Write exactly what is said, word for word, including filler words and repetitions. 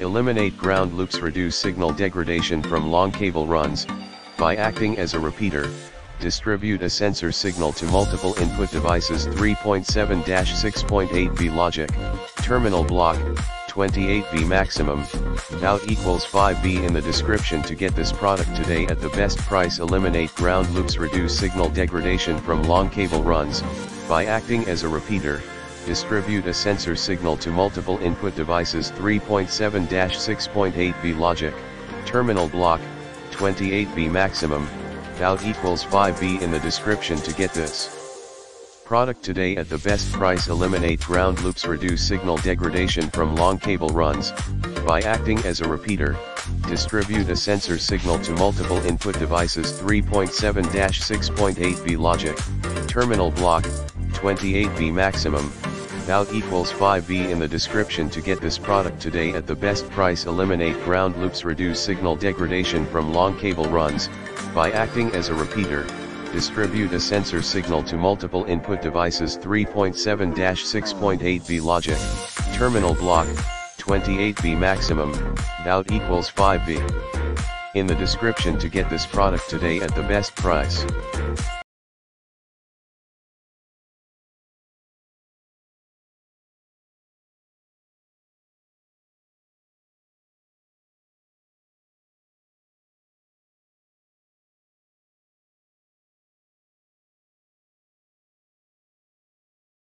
Eliminate ground loops. Reduce signal degradation from long cable runs by acting as a repeater. Distribute a sensor signal to multiple input devices. Three point seven dash six point eight volts logic, terminal block, twenty-eight volts maximum, out equals five volts in the description. To get this product today at the best price. Eliminate ground loops. Reduce signal degradation from long cable runs by acting as a repeater. Distribute a sensor signal to multiple input devices. Three point seven dash six point eight volts logic, terminal block, twenty-eight volts maximum, out equals five volts in the description. To get this product today at the best price. Eliminate ground loops. Reduce signal degradation from long cable runs by acting as a repeater. Distribute a sensor signal to multiple input devices. Three point seven dash six point eight volts logic, terminal block, twenty-eight volts maximum, out equals five volts in the description. To get this product today at the best price. Eliminate ground loops. Reduce signal degradation from long cable runs by acting as a repeater. Distribute a sensor signal to multiple input devices. Three point seven dash six point eight volts logic, terminal block, twenty-eight volts maximum, out equals five volts in the description. To get this product today at the best price.